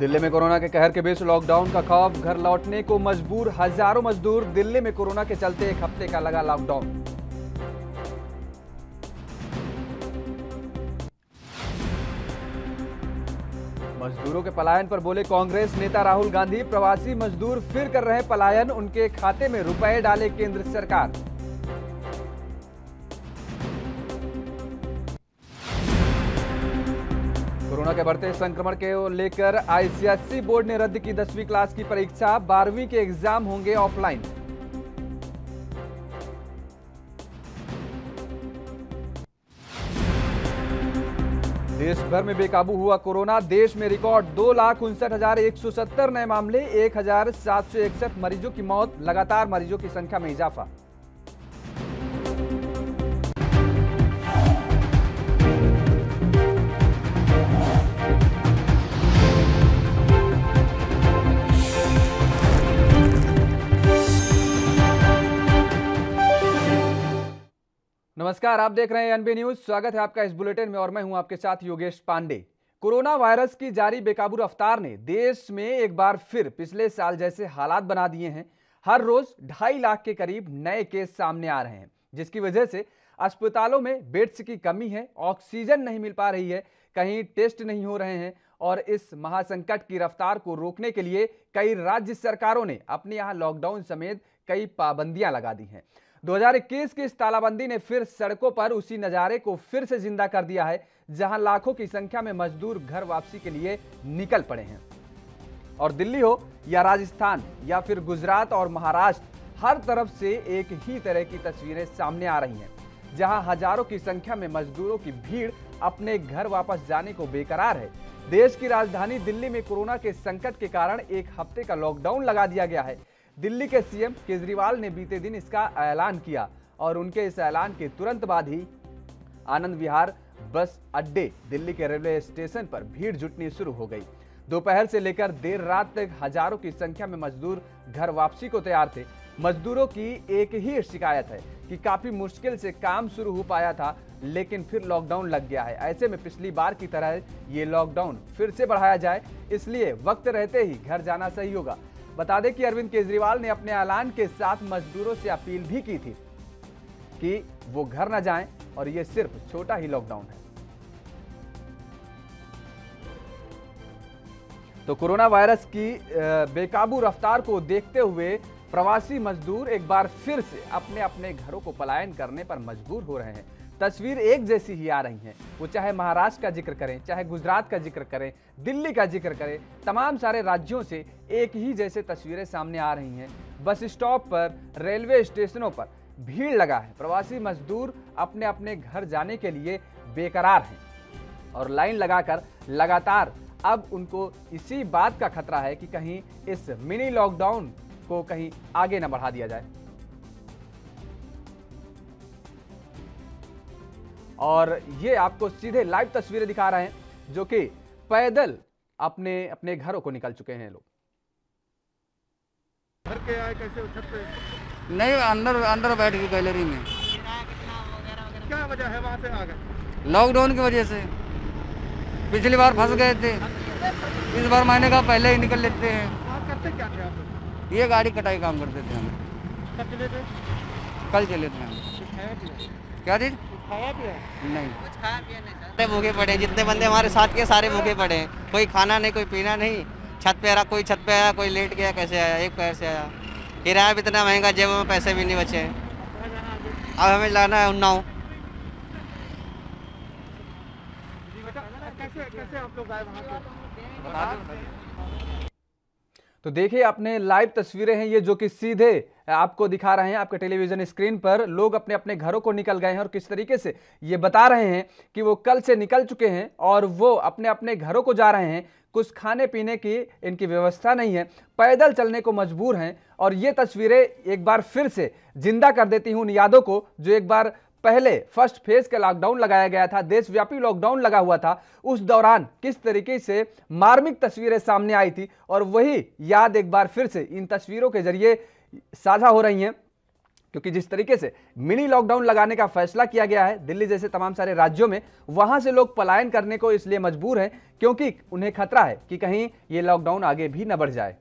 दिल्ली में कोरोना के कहर के बीच लॉकडाउन का खौफ, घर लौटने को मजबूर हजारों मजदूर। दिल्ली में कोरोना के चलते एक हफ्ते का लगा लॉकडाउन। मजदूरों के पलायन पर बोले कांग्रेस नेता राहुल गांधी, प्रवासी मजदूर फिर कर रहे पलायन, उनके खाते में रुपए डाले केंद्र सरकार। कोरोना के बढ़ते संक्रमण के लेकर आईसीएसई बोर्ड ने रद्द की 10वीं क्लास की परीक्षा, 12वीं के एग्जाम होंगे ऑफलाइन। देश भर में बेकाबू हुआ कोरोना, देश में रिकॉर्ड 2,59,170 नए मामले, 1,761 मरीजों की मौत। लगातार मरीजों की संख्या में इजाफा। नमस्कार, आप देख रहे हैं एएनबी न्यूज। स्वागत है आपका इस बुलेटिन में और मैं हूं आपके साथ योगेश पांडे। कोरोना वायरस की जारी बेकाबू रफ्तार ने देश में एक बार फिर पिछले साल जैसे हालात बना दिए हैं। हर रोज 2.5 लाख के करीब नए केस सामने आ रहे हैं, जिसकी वजह से अस्पतालों में बेड्स की कमी है, ऑक्सीजन नहीं मिल पा रही है, कहीं टेस्ट नहीं हो रहे हैं। और इस महासंकट की रफ्तार को रोकने के लिए कई राज्य सरकारों ने अपने यहाँ लॉकडाउन समेत कई पाबंदियां लगा दी हैं। 2021 की इस तालाबंदी ने फिर सड़कों पर उसी नज़ारे को फिर से जिंदा कर दिया है, जहां लाखों की संख्या में मजदूर घर वापसी के लिए निकल पड़े हैं। और दिल्ली हो या राजस्थान या फिर गुजरात और महाराष्ट्र, हर तरफ से एक ही तरह की तस्वीरें सामने आ रही हैं, जहां हजारों की संख्या में मजदूरों की भीड़ अपने घर वापस जाने को बेकरार है। देश की राजधानी दिल्ली में कोरोना के संकट के कारण एक हफ्ते का लॉकडाउन लगा दिया गया है। दिल्ली के सीएम केजरीवाल ने बीते दिन इसका ऐलान किया और उनके इस ऐलान के तुरंत बाद ही आनंद विहार बस अड्डे, दिल्ली के रेलवे स्टेशन पर भीड़ जुटनी शुरू हो गई। दोपहर से लेकर देर रात तक हजारों की संख्या में मजदूर घर वापसी को तैयार थे। मजदूरों की एक ही शिकायत है कि काफी मुश्किल से काम शुरू हो पाया था, लेकिन फिर लॉकडाउन लग गया है। ऐसे में पिछली बार की तरह ये लॉकडाउन फिर से बढ़ाया जाए, इसलिए वक्त रहते ही घर जाना सही होगा। बता दें कि अरविंद केजरीवाल ने अपने ऐलान के साथ मजदूरों से अपील भी की थी कि वो घर न जाएं और ये सिर्फ छोटा ही लॉकडाउन है। तो कोरोना वायरस की बेकाबू रफ्तार को देखते हुए प्रवासी मजदूर एक बार फिर से अपने अपने घरों को पलायन करने पर मजबूर हो रहे हैं। तस्वीर एक जैसी ही आ रही हैं, वो चाहे महाराष्ट्र का जिक्र करें, चाहे गुजरात का जिक्र करें, दिल्ली का जिक्र करें, तमाम सारे राज्यों से एक ही जैसे तस्वीरें सामने आ रही हैं। बस स्टॉप पर, रेलवे स्टेशनों पर भीड़ लगा है। प्रवासी मजदूर अपने अपने घर जाने के लिए बेकरार हैं और लाइन लगाकर लगातार अब उनको इसी बात का खतरा है कि कहीं इस मिनी लॉकडाउन को कहीं आगे न बढ़ा दिया जाए। और ये आपको सीधे लाइव तस्वीरें दिखा रहे हैं जो कि पैदल अपने अपने घरों को निकल चुके हैं लोग। घर के आए कैसे, छत पे नहीं, अंदर बैठ गए गैलरी में। क्या वजह है वहाँ से आ गए? लॉकडाउन की वजह से। पिछली बार फंस गए थे, इस बार महीने का पहले ही निकल लेते हैं। आप करते क्या थे आप? ये गाड़ी कटाई काम करते थे हम। कल चले थे हम। क्या चीज खाया पिया नहीं? कुछ खाया पिया नहीं सर। भूखे पड़े, जितने बंदे हमारे साथ के सारे भूखे पड़े हैं। कोई खाना नहीं, कोई पीना नहीं। छत पे आ रहा, कोई छत पे आया, कोई लेट गया। कैसे आया? एक पैर से आया। किराया भी इतना महंगा, जेब में पैसे भी नहीं बचे हैं। अब हमें लाना है उन्नाव। तो देखिए अपने लाइव तस्वीरें हैं ये, जो कि सीधे आपको दिखा रहे हैं आपके टेलीविजन स्क्रीन पर। लोग अपने अपने घरों को निकल गए हैं और किस तरीके से ये बता रहे हैं कि वो कल से निकल चुके हैं और वो अपने अपने घरों को जा रहे हैं। कुछ खाने पीने की इनकी व्यवस्था नहीं है, पैदल चलने को मजबूर हैं। और ये तस्वीरें एक बार फिर से जिंदा कर देती हैं उन यादों को जो एक बार पहले फर्स्ट फेज का लॉकडाउन लगाया गया था, देशव्यापी लॉकडाउन लगा हुआ था। उस दौरान किस तरीके से मार्मिक तस्वीरें सामने आई थी और वही याद एक बार फिर से इन तस्वीरों के जरिए साझा हो रही हैं। क्योंकि जिस तरीके से मिनी लॉकडाउन लगाने का फैसला किया गया है दिल्ली जैसे तमाम सारे राज्यों में, वहां से लोग पलायन करने को इसलिए मजबूर हैं क्योंकि उन्हें खतरा है कि कहीं ये लॉकडाउन आगे भी न बढ़ जाए।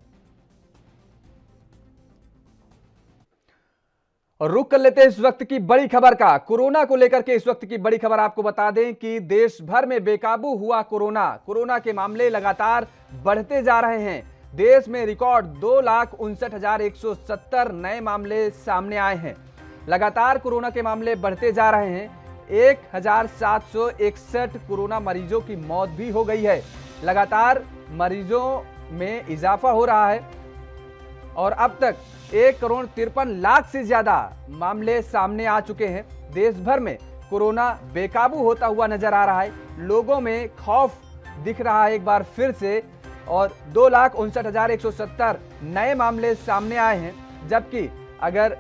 और रुक कर लेते हैं इस वक्त की बड़ी खबर का, कोरोना को लेकर के इस वक्त की बड़ी खबर। आपको बता दें कि देश भर में बेकाबू हुआ कोरोना, कोरोना के मामले लगातार बढ़ते जा रहे हैं। देश में रिकॉर्ड 2,59,170 नए मामले सामने आए हैं। लगातार कोरोना के मामले बढ़ते जा रहे हैं। 1,761 कोरोना मरीजों की मौत भी हो गई है। लगातार मरीजों में इजाफा हो रहा है और अब तक 1,53,00,000 से ज्यादा मामले सामने आ चुके हैं। देश भर में कोरोना बेकाबू होता हुआ नजर आ रहा है। लोगों में खौफ दिख रहा है एक बार फिर से और 2,59,170 नए मामले सामने आए हैं, जबकि अगर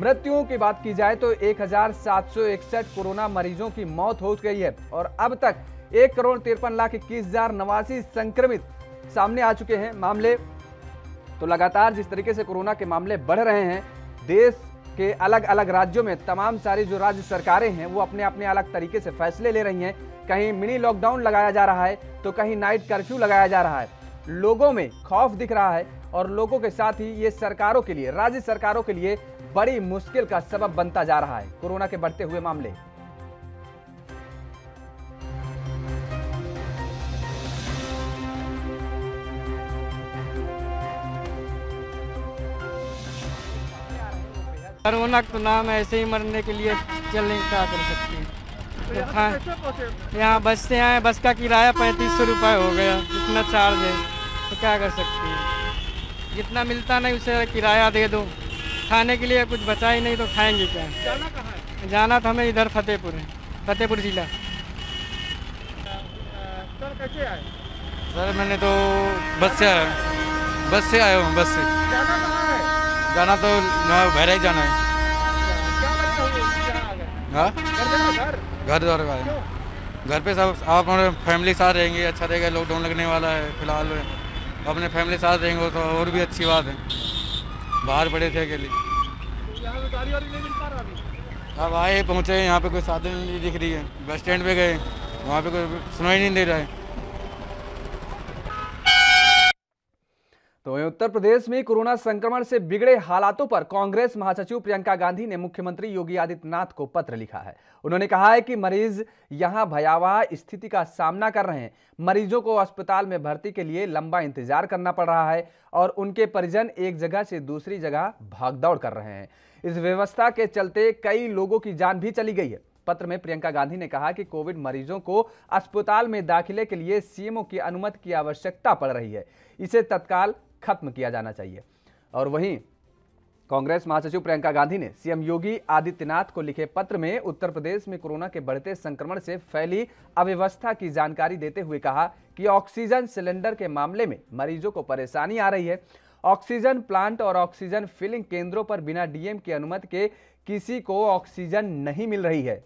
मृत्युओं की बात की जाए तो 1,761 कोरोना मरीजों की मौत हो गई है और अब तक 1,53,21,089 संक्रमित सामने आ चुके हैं मामले। तो लगातार जिस तरीके से कोरोना के मामले बढ़ रहे हैं, देश के अलग अलग राज्यों में तमाम सारी जो राज्य सरकारें हैं वो अपने अपने अलग तरीके से फैसले ले रही हैं। कहीं मिनी लॉकडाउन लगाया जा रहा है तो कहीं नाइट कर्फ्यू लगाया जा रहा है। लोगों में खौफ दिख रहा है और लोगों के साथ ही ये सरकारों के लिए, राज्य सरकारों के लिए बड़ी मुश्किल का सबब बनता जा रहा है कोरोना के बढ़ते हुए मामले। कोरोना का तो नाम ऐसे ही मरने के लिए चलने का कर सकते हैं। तो यहाँ बस से आए, बस का किराया 3,500 रुपये हो गया, इतना चार्ज है, तो क्या कर सकते हैं। जितना मिलता नहीं उसे किराया दे दो। खाने के लिए कुछ बचा ही नहीं तो खाएंगे क्या। जाना कहाँ है? जाना तो हमें इधर फतेहपुर है, फतेहपुर ज़िला। सर कैसे आए? सर मैंने तो बस से आया, बस से आया हूँ, बस से। जाना कहाँ है? जाना तो भैरई जाना है। हाँ घर द्वार का है, घर पे सब आप और फैमिली साथ रहेंगे अच्छा रहेगा। लॉकडाउन लगने वाला है, फिलहाल अपने फैमिली साथ रहेंगे तो और भी अच्छी बात है। बाहर पड़े थे अकेले, अब आए पहुँचे यहाँ पे कोई साधन नहीं दिख रही है। बस स्टैंड पे गए, वहाँ पे कोई सुनाई नहीं दे रहा है। तो उत्तर प्रदेश में कोरोना संक्रमण से बिगड़े हालातों पर कांग्रेस महासचिव प्रियंका गांधी ने मुख्यमंत्री योगी आदित्यनाथ को पत्र लिखा है। उन्होंने कहा है कि मरीज यहां भयावह स्थिति का सामना कर रहे हैं। मरीजों को अस्पताल में भर्ती के लिए लंबा इंतजार करना पड़ रहा है और उनके परिजन एक जगह से दूसरी जगह भागदौड़ कर रहे हैं। इस व्यवस्था के चलते कई लोगों की जान भी चली गई है। पत्र में प्रियंका गांधी ने कहा कि कोविड मरीजों को अस्पताल में दाखिले के लिए सीएमओ की अनुमति की आवश्यकता पड़ रही है, इसे तत्काल खत्म किया जाना चाहिए। और वहीं कांग्रेस महासचिव प्रियंका गांधी ने सीएम योगी आदित्यनाथ को लिखे पत्र में उत्तर प्रदेश में कोरोना के बढ़ते संक्रमण से फैली अव्यवस्था की जानकारी देते हुए कहा कि ऑक्सीजन सिलेंडर के मामले में मरीजों को परेशानी आ रही है। ऑक्सीजन प्लांट और ऑक्सीजन फिलिंग केंद्रों पर बिना डीएम की अनुमति के किसी को ऑक्सीजन नहीं मिल रही है।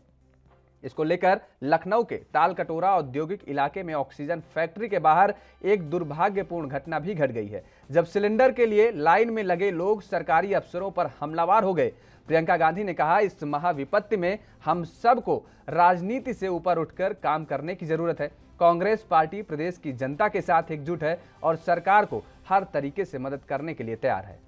इसको लेकर लखनऊ के तालकटोरा औद्योगिक इलाके में ऑक्सीजन फैक्ट्री के बाहर एक दुर्भाग्यपूर्ण घटना भी घट गई है, जब सिलेंडर के लिए लाइन में लगे लोग सरकारी अफसरों पर हमलावर हो गए। प्रियंका गांधी ने कहा, इस महाविपत्ति में हम सबको राजनीति से ऊपर उठकर काम करने की जरूरत है। कांग्रेस पार्टी प्रदेश की जनता के साथ एकजुट है और सरकार को हर तरीके से मदद करने के लिए तैयार है।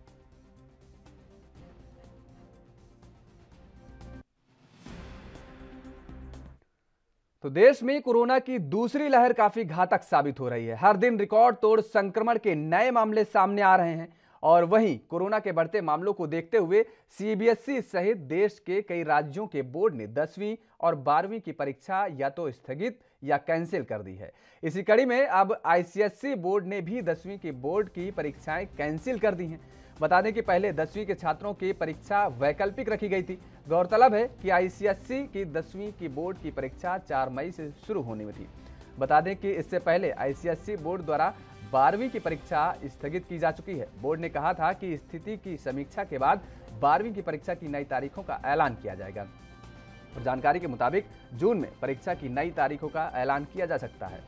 तो देश में कोरोना की दूसरी लहर काफी घातक साबित हो रही है। हर दिन रिकॉर्ड तोड़ संक्रमण के नए मामले सामने आ रहे हैं और वहीं कोरोना के बढ़ते मामलों को देखते हुए सीबीएसई सहित देश के कई राज्यों के बोर्ड ने 10वीं और 12वीं की परीक्षा या तो स्थगित या कैंसिल कर दी है। इसी कड़ी में अब आईसीएसई बोर्ड ने भी 10वीं की बोर्ड की परीक्षाएं कैंसिल कर दी हैं। बता दें कि पहले 10वीं के छात्रों की परीक्षा वैकल्पिक रखी गई थी। गौरतलब है कि आईसीएसई की 10वीं की बोर्ड की परीक्षा 4 मई से शुरू होने में थी। बता दें कि इससे पहले आईसीएसई बोर्ड द्वारा 12वीं की परीक्षा स्थगित की जा चुकी है। बोर्ड ने कहा था कि स्थिति की समीक्षा के बाद 12वीं की परीक्षा की नई तारीखों का ऐलान किया जाएगा। और जानकारी के मुताबिक जून में परीक्षा की नई तारीखों का ऐलान किया जा सकता है।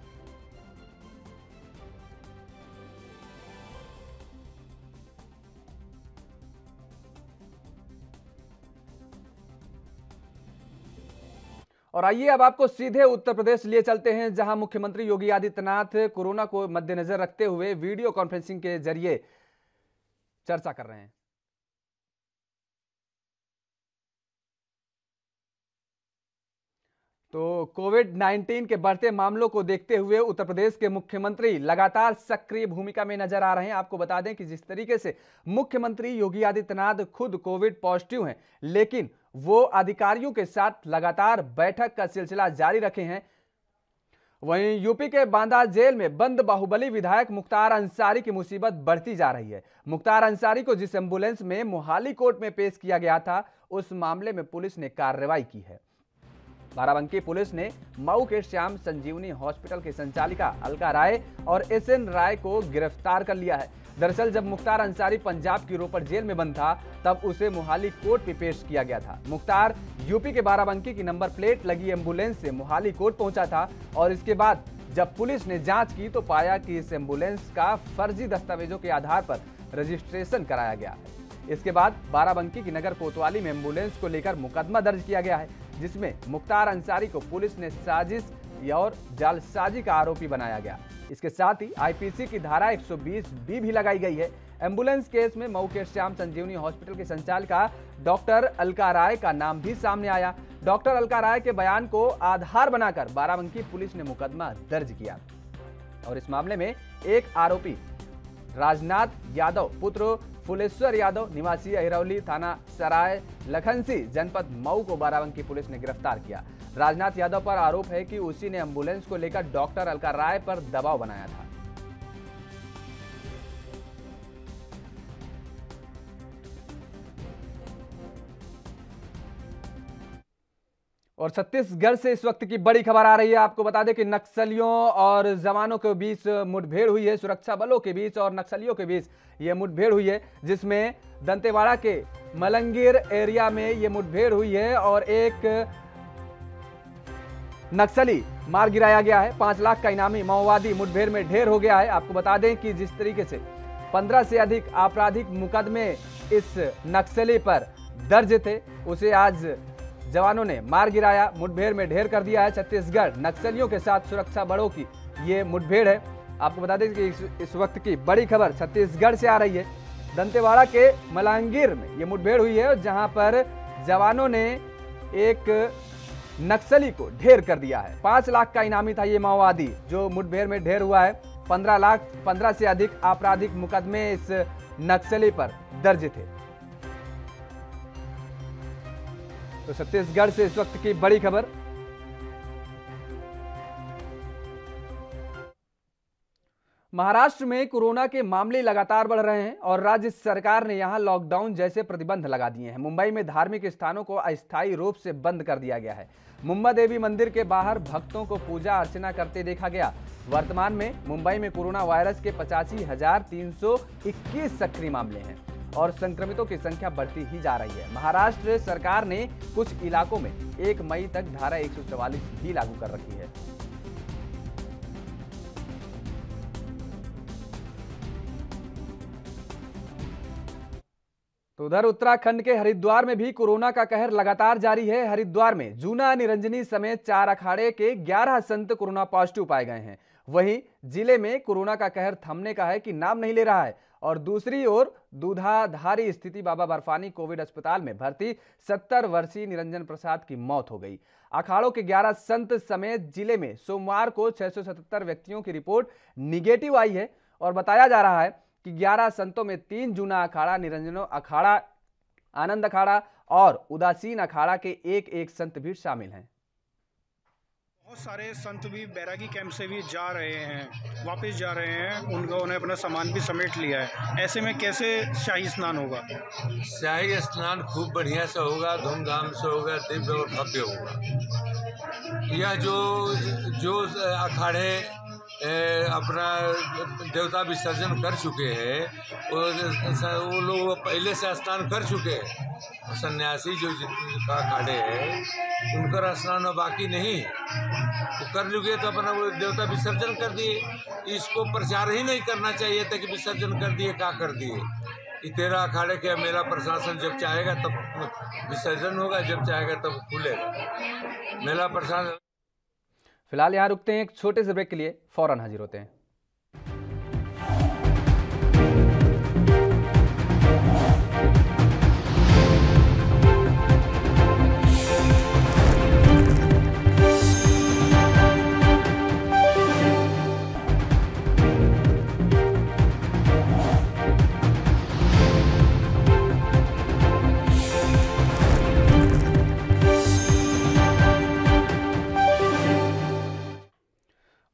और आइए अब आपको सीधे उत्तर प्रदेश लिए चलते हैं, जहां मुख्यमंत्री योगी आदित्यनाथ कोरोना को मद्देनजर रखते हुए वीडियो कॉन्फ्रेंसिंग के जरिए चर्चा कर रहे हैं। तो कोविड-19 के बढ़ते मामलों को देखते हुए उत्तर प्रदेश के मुख्यमंत्री लगातार सक्रिय भूमिका में नजर आ रहे हैं। आपको बता दें कि जिस तरीके से मुख्यमंत्री योगी आदित्यनाथ खुद कोविड पॉजिटिव हैं, लेकिन वो अधिकारियों के साथ लगातार बैठक का सिलसिला जारी रखे हैं। वहीं यूपी के बांदा जेल में बंद बाहुबली विधायक मुख्तार अंसारी की मुसीबत बढ़ती जा रही है। मुख्तार अंसारी को जिस एम्बुलेंस में मोहाली कोर्ट में पेश किया गया था, उस मामले में पुलिस ने कार्रवाई की है। बाराबंकी पुलिस ने मऊ के श्याम संजीवनी हॉस्पिटल के संचालिका अलका राय और एसएन राय को गिरफ्तार कर लिया है। दरअसल जब मुख्तार अंसारी पंजाब की रोपड़ जेल में बंद था, तब उसे मोहाली कोर्ट में पेश किया गया था। मुख्तार यूपी के बाराबंकी की नंबर प्लेट लगी एम्बुलेंस से मोहाली कोर्ट पहुंचा था और इसके बाद जब पुलिस ने जांच की तो पाया कि इस एम्बुलेंस का फर्जी दस्तावेजों के आधार पर रजिस्ट्रेशन कराया गया है। इसके बाद बाराबंकी की नगर कोतवाली में एम्बुलेंस को लेकर मुकदमा दर्ज किया गया है, जिसमें मुख्तार अंसारी को पुलिस ने साजिश और जालसाजी का आरोपी बनाया गया। इसके साथ ही आईपीसी की धारा 120 बी भी लगाई गई है। एम्बुलेंस केस में मऊ के श्याम संजीवनी हॉस्पिटल के संचालिका डॉक्टर अलका राय का नाम भी सामने आया। डॉक्टर अलका राय के बयान को आधार बनाकर बाराबंकी पुलिस ने मुकदमा दर्ज किया और इस मामले में एक आरोपी राजनाथ यादव पुत्र फुलेश्वर यादव निवासी अहिरौली थाना सराय लखनसी जनपद मऊ को बाराबंकी पुलिस ने गिरफ्तार किया। राजनाथ यादव पर आरोप है कि उसी ने एम्बुलेंस को लेकर डॉक्टर अलका राय पर दबाव बनाया था। और छत्तीसगढ़ से इस वक्त की बड़ी खबर आ रही है। आपको बता दें कि नक्सलियों और जवानों के बीच मुठभेड़ हुई है। सुरक्षा बलों के बीच और नक्सलियों के बीच ये मुठभेड़ हुई है, जिसमें दंतेवाड़ा के मलांगीर एरिया में ये मुठभेड़ हुई है और एक नक्सली मार गिराया गया है। 5 लाख का इनामी माओवादी मुठभेड़ में ढेर हो गया है। आपको बता दें कि जिस तरीके से 15 से अधिक आपराधिक मुकदमे इस नक्सली पर दर्ज थे, उसे आज जवानों ने मार गिराया, मुठभेड़ में ढेर कर दिया है। छत्तीसगढ़ नक्सलियों के साथ सुरक्षा बलों की ये मुठभेड़ है। आपको बता दें कि इस वक्त की बड़ी खबर छत्तीसगढ़ से आ रही है। दंतेवाड़ा के मलांगीर में ये मुठभेड़ हुई है, जहां पर जवानों ने एक नक्सली को ढेर कर दिया है। 5 लाख का इनामी था ये माओवादी जो मुठभेड़ में ढेर हुआ है। 15 से अधिक आपराधिक मुकदमे इस नक्सली पर दर्ज थे। तो छत्तीसगढ़ से इस वक्त की बड़ी खबर। महाराष्ट्र में कोरोना के मामले लगातार बढ़ रहे हैं और राज्य सरकार ने यहां लॉकडाउन जैसे प्रतिबंध लगा दिए हैं। मुंबई में धार्मिक स्थानों को अस्थायी रूप से बंद कर दिया गया है। मुंबा देवी मंदिर के बाहर भक्तों को पूजा अर्चना करते देखा गया। वर्तमान में मुंबई में कोरोना वायरस के 85,321 सक्रिय मामले हैं और संक्रमितों की संख्या बढ़ती ही जा रही है। महाराष्ट्र सरकार ने कुछ इलाकों में 1 मई तक धारा 144 भी लागू कर रखी है। तो उधर उत्तराखंड के हरिद्वार में भी कोरोना का कहर लगातार जारी है। हरिद्वार में जूना निरंजनी समेत 4 अखाड़े के 11 संत कोरोना पॉजिटिव पाए गए हैं। वहीं जिले में कोरोना का कहर थमने का है कि नाम नहीं ले रहा है। और दूसरी ओर दूधाधारी स्थिति बाबा बर्फानी कोविड अस्पताल में भर्ती 70 वर्षीय निरंजन प्रसाद की मौत हो गई। अखाड़ों के 11 संत समेत जिले में सोमवार को 677 व्यक्तियों की रिपोर्ट निगेटिव आई है और बताया जा रहा है कि 11 संतों में 3 जूना अखाड़ा, निरंजनो अखाड़ा, आनंद अखाड़ा और उदासीन अखाड़ा के 1-1 संत भी शामिल हैं। बहुत सारे संत भी बैरागी कैंप से भी जा रहे हैं, वापस जा रहे हैं। उन्होंने अपना सामान भी समेट लिया है। ऐसे में कैसे शाही स्नान होगा? शाही स्नान खूब बढ़िया से होगा, धूमधाम से होगा, दिव्य और भव्य होगा। यह जो अखाड़े अपना देवता विसर्जन कर चुके हैं, वो लोग पहले से स्नान कर चुके हैं। सन्यासी जो जिनका अखाड़े हैं, उनका स्नान बाकी नहीं कर लुगे तो अपना वो देवता विसर्जन कर दिए। इसको प्रचार ही नहीं करना चाहिए था कि विसर्जन कर दिए, क्या कर दिए। 13 अखाड़े के मेला प्रशासन जब चाहेगा तब विसर्जन होगा, जब चाहेगा तब खुलेगा। मेला प्रसाद। फिलहाल यहाँ रुकते हैं एक छोटे से ब्रेक के लिए, फौरन हाजिर होते हैं।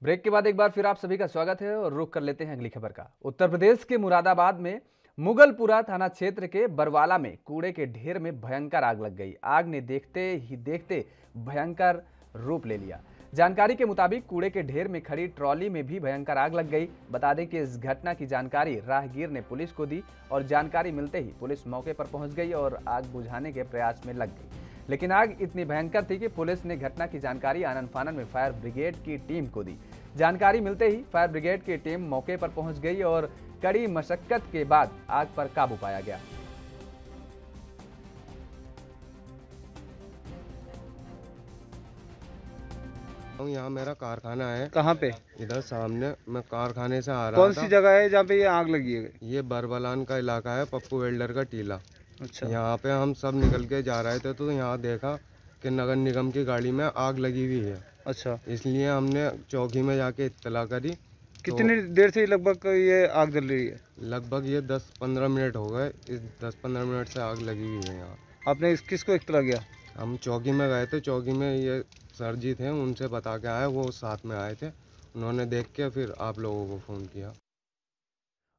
ब्रेक के बाद एक बार फिर आप सभी का स्वागत है और रुक कर लेते हैं अगली खबर का। उत्तर प्रदेश के मुरादाबाद में मुगलपुरा थाना क्षेत्र के बरवाला में कूड़े के ढेर में भयंकर आग लग गई। आग ने देखते ही देखते भयंकर रूप ले लिया। जानकारी के मुताबिक कूड़े के ढेर में खड़ी ट्रॉली में भी भयंकर आग लग गई। बता दें कि इस घटना की जानकारी राहगीर ने पुलिस को दी और जानकारी मिलते ही पुलिस मौके पर पहुंच गई और आग बुझाने के प्रयास में लग गई, लेकिन आग इतनी भयंकर थी कि पुलिस ने घटना की जानकारी आनन फानन में फायर ब्रिगेड की टीम को दी। जानकारी मिलते ही फायर ब्रिगेड की टीम मौके पर पहुंच गई और कड़ी मशक्कत के बाद आग पर काबू पाया गया। यहाँ मेरा कारखाना है। कहाँ पे? इधर सामने मैं कारखाने से आ रहा था। कौन सी जगह है जहाँ पे ये आग लगी है? ये बरबलान का इलाका है, पप्पू वेल्डर का टीला। अच्छा। यहाँ पे हम सब निकल के जा रहे थे तो यहाँ देखा कि नगर निगम की गाड़ी में आग लगी हुई है। अच्छा। इसलिए हमने चौकी में जाके इत्तला करी। कितनी देर से लगभग ये आग जल रही है? लगभग ये 10-15 मिनट हो गए। इस 10-15 मिनट से आग लगी हुई है यहाँ। आपने किसको इत्तला किया? हम चौकी में गए थे, चौकी में ये सर जी थे, उनसे बता के आए, वो साथ में आए थे, उन्होंने देख के फिर आप लोगों को फ़ोन किया।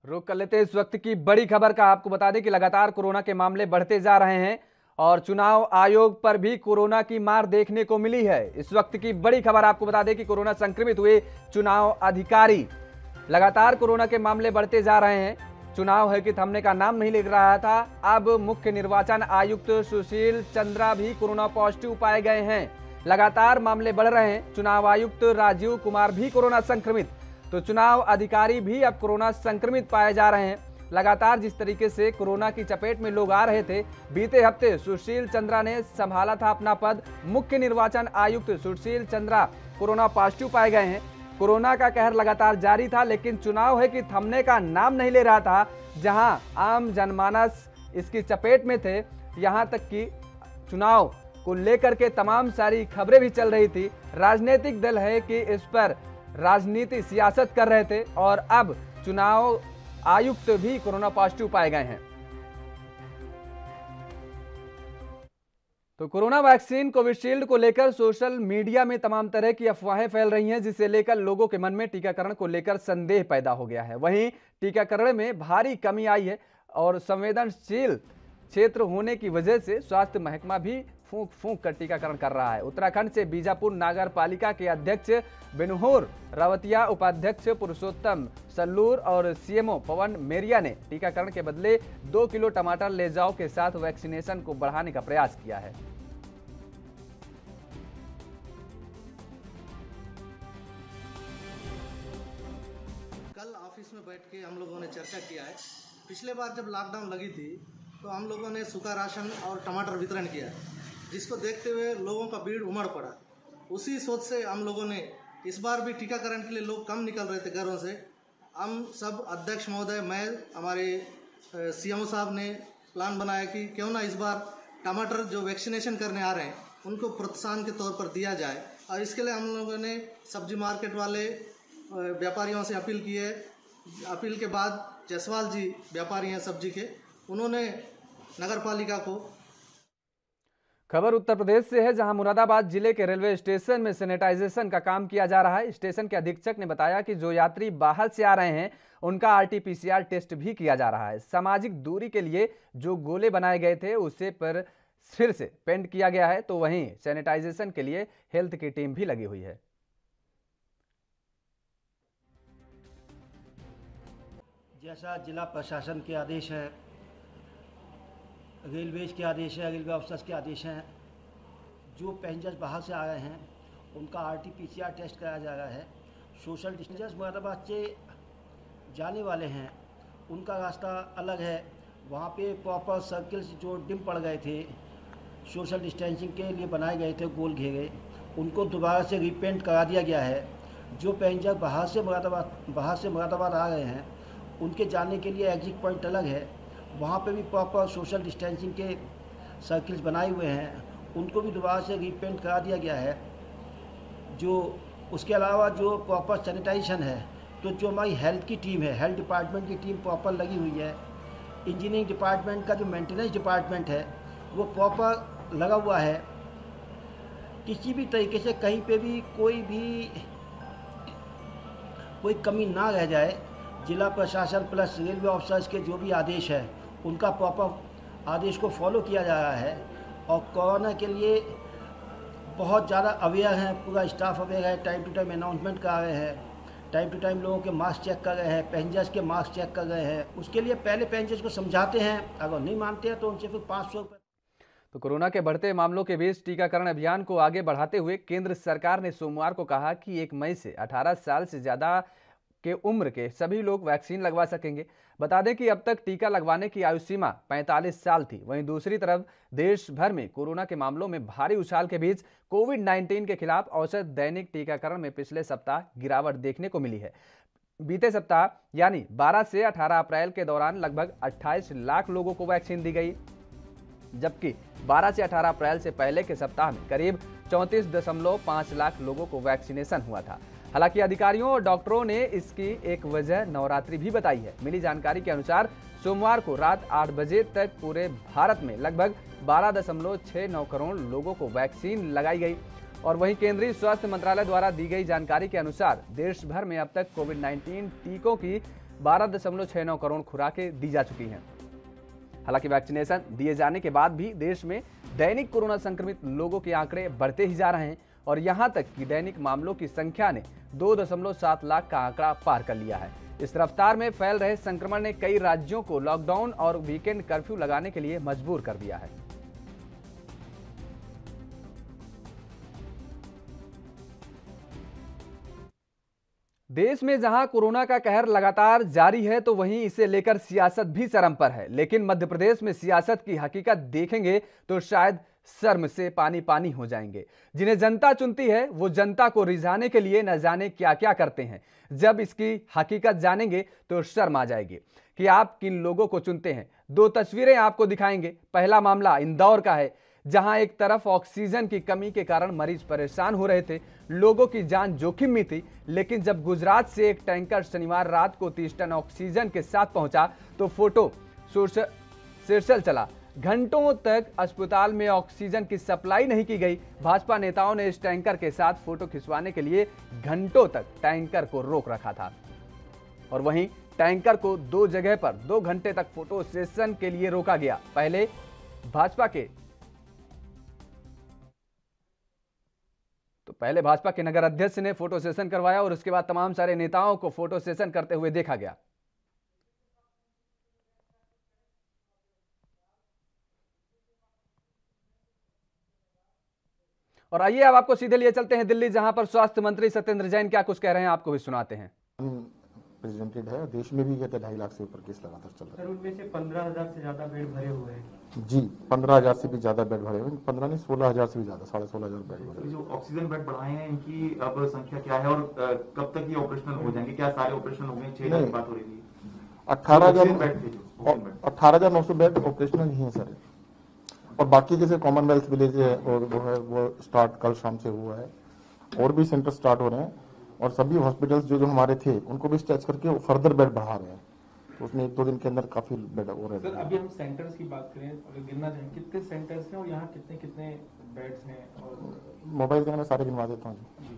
रोक कर लेते हैं इस वक्त की बड़ी खबर का। आपको बता दें कि लगातार कोरोना के मामले बढ़ते जा रहे हैं और चुनाव आयोग पर भी कोरोना की मार देखने को मिली है। इस वक्त की बड़ी खबर आपको बता दें कि कोरोना संक्रमित हुए चुनाव अधिकारी। लगातार कोरोना के मामले बढ़ते जा रहे हैं, चुनाव है कि थमने का नाम नहीं ले रहा था। अब मुख्य निर्वाचन आयुक्त सुशील चंद्रा भी कोरोना पॉजिटिव पाए गए हैं। लगातार मामले बढ़ रहे हैं। चुनाव आयुक्त राजीव कुमार भी कोरोना संक्रमित, तो चुनाव अधिकारी भी अब कोरोना संक्रमित पाए जा रहे हैं। लगातार जिस तरीके से कोरोना की चपेट में लोग आ रहे थे, बीते हफ्ते सुशील चंद्रा ने संभाला था अपना पद। मुख्य निर्वाचन आयुक्त सुशील चंद्रा कोरोना पॉजिटिव पाए गए हैं। कोरोना का कहर लगातार जारी था, लेकिन चुनाव है कि थमने का नाम नहीं ले रहा था। जहां आम जनमानस इसकी चपेट में थे, यहां तक कि चुनाव को लेकर के तमाम सारी खबरें भी चल रही थी। राजनीतिक दल है कि इस पर राजनीति सियासत कर रहे थे और अब चुनाव आयुक्त भी कोरोना पॉजिटिव पाए गए हैं। तो कोरोना वैक्सीन कोविशील्ड को लेकर सोशल मीडिया में तमाम तरह की अफवाहें फैल रही हैं, जिसे लेकर लोगों के मन में टीकाकरण को लेकर संदेह पैदा हो गया है। वहीं टीकाकरण में भारी कमी आई है और संवेदनशील क्षेत्र होने की वजह से स्वास्थ्य महकमा भी फूंक फूंक कर टीकाकरण कर रहा है। उत्तराखंड से बीजापुर नगर पालिका के अध्यक्ष बिनुहोर रावतिया, उपाध्यक्ष पुरुषोत्तम सल्लूर और सीएमओ पवन मेरिया ने टीकाकरण के बदले 2 किलो टमाटर ले जाओ के साथ वैक्सीनेशन को बढ़ाने का प्रयास किया है। कल ऑफिस में बैठ के हम लोगों ने चर्चा किया है। पिछले बार जब लॉकडाउन लगी थी तो हम लोगों ने सूखा राशन और टमाटर वितरण किया, जिसको देखते हुए लोगों का भीड़ उमड़ पड़ा। उसी सोच से हम लोगों ने इस बार भी टीकाकरण के लिए लोग कम निकल रहे थे घरों से। हम सब अध्यक्ष महोदय, मैं, हमारे सीएमओ साहब ने प्लान बनाया कि क्यों ना इस बार टमाटर जो वैक्सीनेशन करने आ रहे हैं उनको प्रोत्साहन के तौर पर दिया जाए। और इसके लिए हम लोगों ने सब्जी मार्केट वाले व्यापारियों से अपील की है। अपील के बाद जायसवाल जी व्यापारी हैं सब्जी के, उन्होंने नगर पालिका को। खबर उत्तर प्रदेश से है, जहां मुरादाबाद जिले के रेलवे स्टेशन में सैनिटाइजेशन का काम किया जा रहा है। स्टेशन के अधीक्षक ने बताया कि जो यात्री बाहर से आ रहे हैं उनका आरटीपीसीआर टेस्ट भी किया जा रहा है। सामाजिक दूरी के लिए जो गोले बनाए गए थे उसे पर फिर से पेंट किया गया है, तो वहीं सैनिटाइजेशन के लिए हेल्थ की टीम भी लगी हुई है। जैसा जिला प्रशासन के आदेश है, रेलवेज के आदेश है, रेलवे ऑफिसर्स के आदेश हैं, जो पैसेंजर्स बाहर से आ रहे हैं उनका आरटीपीसीआर टेस्ट कराया जा रहा है। सोशल डिस्टेंस मुरादाबाद से जाने वाले हैं उनका रास्ता अलग है, वहाँ पे प्रॉपर सर्किल्स जो डिम पड़ गए थे सोशल डिस्टेंसिंग के लिए बनाए गए थे, गोल घेरे, उनको दोबारा से रीपेंट करा दिया गया है। जो पैसेंजर बाहर से मुरादाबाद आ रहे हैं उनके जाने के लिए एग्जिट पॉइंट अलग है, वहाँ पे भी प्रॉपर सोशल डिस्टेंसिंग के सर्किल्स बनाए हुए हैं, उनको भी दोबारा से रीपेंट करा दिया गया है। जो उसके अलावा जो प्रॉपर सैनिटाइजेशन है, तो जो हमारी हेल्थ की टीम है, हेल्थ डिपार्टमेंट की टीम प्रॉपर लगी हुई है। इंजीनियरिंग डिपार्टमेंट का जो मेंटेनेंस डिपार्टमेंट है वो प्रॉपर लगा हुआ है। किसी भी तरीके से कहीं पे भी कोई कमी ना रह जाए। जिला प्रशासन प्लस रेलवे ऑफिसर्स के जो भी आदेश है उनका प्रॉपर आदेश को फॉलो किया जा रहा है। और कोरोना के लिए बहुत ज़्यादा अवेयर हैं, पूरा स्टाफ अवेयर है, टाइम टू टाइम अनाउंसमेंट करा रहे हैं, टाइम टू टाइम लोगों के मास्क चेक कर रहे हैं, पैसेंजर्स के मास्क चेक कर रहे हैं। उसके लिए पहले पैसेंजर्स को समझाते हैं, अगर नहीं मानते हैं तो उनसे फिर 500 रुपये। तो कोरोना के बढ़ते मामलों के बीच टीकाकरण अभियान को आगे बढ़ाते हुए केंद्र सरकार ने सोमवार को कहा कि 1 मई से 18 साल से ज़्यादा के उम्र के सभी लोग वैक्सीन लगवा सकेंगे। बता दें कि अब तक टीका लगवाने की आयु सीमा 45 साल थी। वहीं दूसरी तरफ देश भर में कोरोना के मामलों में भारी उछाल के बीच कोविड-19 के खिलाफ औसत दैनिक टीकाकरण में पिछले सप्ताह गिरावट देखने को मिली है। बीते सप्ताह यानी 12 से 18 अप्रैल के दौरान लगभग 28 लाख लोगों को वैक्सीन दी गई, जबकि 12 से 18 अप्रैल से पहले के सप्ताह में करीब 34.5 लाख लोगों को वैक्सीनेशन हुआ था। हालांकि अधिकारियों और डॉक्टरों ने इसकी एक वजह नवरात्रि भी बताई है। मिली जानकारी के अनुसार सोमवार को रात 8 बजे तक पूरे भारत में लगभग 12.69 करोड़ लोगों को वैक्सीन लगाई गई। और वहीं केंद्रीय स्वास्थ्य मंत्रालय द्वारा दी गई जानकारी के अनुसार देश भर में अब तक कोविड-19 टीकों की 12.69 करोड़ खुराकें दी जा चुकी हैं। हालांकि वैक्सीनेशन दिए जाने के बाद भी देश में दैनिक कोरोना संक्रमित लोगों के आंकड़े बढ़ते ही जा रहे हैं और यहां तक कि दैनिक मामलों की संख्या ने 2.7 लाख का आंकड़ा पार कर लिया है। इस रफ्तार में फैल रहे संक्रमण ने कई राज्यों को लॉकडाउन और वीकेंड कर्फ्यू लगाने के लिए मजबूर कर दिया है। देश में जहां कोरोना का कहर लगातार जारी है तो वहीं इसे लेकर सियासत भी चरम पर है। लेकिन मध्य प्रदेश में सियासत की हकीकत देखेंगे तो शायद शर्म से पानी पानी हो जाएंगे। जिन्हें जनता चुनती है वो जनता को रिझाने के लिए न जाने क्या क्या करते हैं। जब इसकी हकीकत जानेंगे तो शर्म आ जाएगी कि आप किन लोगों को चुनते हैं। 2 तस्वीरें आपको दिखाएंगे। पहला मामला इंदौर का है, जहां एक तरफ ऑक्सीजन की कमी के कारण मरीज परेशान हो रहे थे, लोगों की जान जोखिम में थी। लेकिन जब गुजरात से एक टैंकर शनिवार रात को 30 टन ऑक्सीजन के साथ पहुंचा तो फोटो सोशल चला। घंटों तक अस्पताल में ऑक्सीजन की सप्लाई नहीं की गई। भाजपा नेताओं ने इस टैंकर के साथ फोटो खिंचवाने के लिए घंटों तक टैंकर को रोक रखा था। और वहीं टैंकर को 2 जगह पर 2 घंटे तक फोटो सेशन के लिए रोका गया। पहले भाजपा के नगर अध्यक्ष ने फोटो सेशन करवाया और उसके बाद तमाम सारे नेताओं को फोटो सेशन करते हुए देखा गया। और आइए अब आपको सीधे लिए चलते हैं दिल्ली, जहां पर स्वास्थ्य मंत्री सत्येंद्र जैन क्या कुछ कह रहे हैं आपको भी सुनाते हैं। प्रेजेंटेड है, देश में भी 2.5 लाख से ऊपर केस लगातार चल रहा है। उनमें से 15,000 से ज्यादा बेड भरे हुए हैं। जी, 15,000 से भी ज्यादा बेड भरे हुए हैं। 15 नहीं, 16,000 से भी ज्यादा, 16,500 बेड भरे। जो ऑक्सीजन बेड बढ़ाए हैं इनकी अब संख्या क्या है और कब तक ये ऑपरेशनल हो जाएंगे? क्या सारे ऑपरेशन हो गए? 6 लाख बात हो रही थी। 18,900 बेड ऑपरेशनल ही है सर, और बाकी जैसे कॉमनवेल्थ विलेज है और वो है वो स्टार्ट कल शाम से हुआ है और भी सेंटर स्टार्ट हो रहे हैं। और सभी हॉस्पिटल्स जो हमारे थे उनको भी स्ट्रेच करके फर्दर बेड बढ़ा रहे हैं, तो उसमें 1-2 दिन के अंदर काफी बेड हो रहे हैं। सर अभी हम सेंटर्स की बात करें, अगर गिनना चाहें कितने सेंटर्स हैं और यहाँ कितने कितने बेड्स हैं? और मोबाइल से मैं सारे गिनवा देता हूँ जी।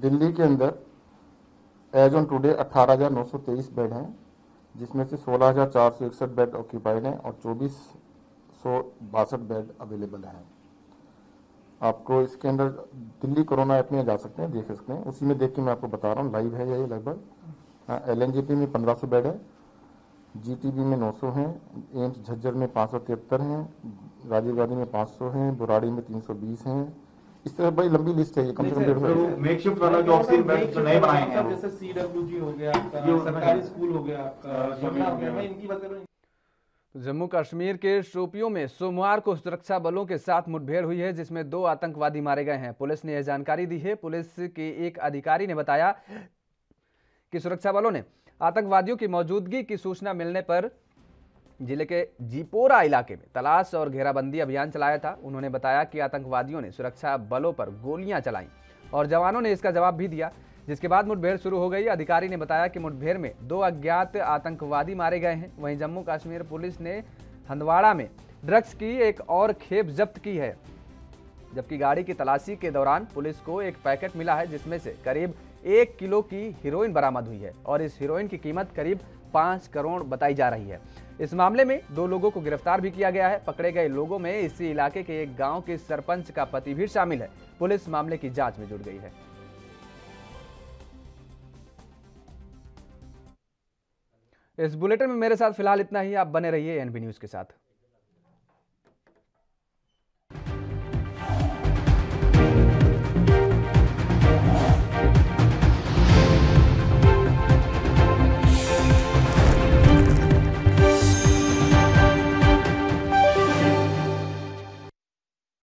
दिल्ली के अंदर एज ऑन टूडे 18,923 बेड हैं, जिसमें से 16,461 बेड ऑक्यूपाइड हैं और 2,462 बेड अवेलेबल हैं। आपको इसके अंदर दिल्ली कोरोना ऐप में जा सकते हैं, देख सकते हैं, उसी में देख के मैं आपको बता रहा हूँ। लाइव है ये लगभग। LNJP में 1500 बेड है, GTB में 900 हैं, एम्स झज्जर में 573 हैं, राजीव गांधी में 500 हैं, बुराड़ी में 320 हैं, इस तरह बड़ी लंबी लिस्ट है ये, कम से कम मेकशिफ्ट वाला जो ऑफिस बैठ तो नहीं बनाए हैं, जैसे सीडब्ल्यूजी हो गया आपका, सरकारी स्कूल हो गया आपका। इनकी बात करो, जम्मू कश्मीर के शोपियो में सोमवार को सुरक्षा बलों के साथ मुठभेड़ हुई है, जिसमें 2 आतंकवादी मारे गए हैं। पुलिस ने यह जानकारी दी है। पुलिस के एक अधिकारी ने बताया कि सुरक्षा बलों ने आतंकवादियों की मौजूदगी की सूचना मिलने पर जिले के जीपोरा इलाके में तलाश और घेराबंदी अभियान चलाया था। उन्होंने बताया कि आतंकवादियों ने सुरक्षा बलों पर गोलियां चलाई और जवानों ने इसका जवाब भी दिया, जिसके बाद मुठभेड़ शुरू हो गई। अधिकारी ने बताया कि मुठभेड़ में 2 अज्ञात आतंकवादी मारे गए हैं। वहीं जम्मू कश्मीर पुलिस ने हंडवाड़ा में ड्रग्स की एक और खेप जब्त की है, जबकि गाड़ी की तलाशी के दौरान पुलिस को एक पैकेट मिला है, जिसमें से करीब 1 किलो की हीरोइन बरामद हुई है और इस हीरोइन की कीमत करीब 5 करोड़ बताई जा रही है। इस मामले में 2 लोगों को गिरफ्तार भी किया गया है। पकड़े गए लोगों में इसी इलाके के एक गाँव के सरपंच का पति भी शामिल है। पुलिस मामले की जाँच में जुट गई है। इस बुलेटिन में मेरे साथ फिलहाल इतना ही। आप बने रहिए एएनबी न्यूज के साथ।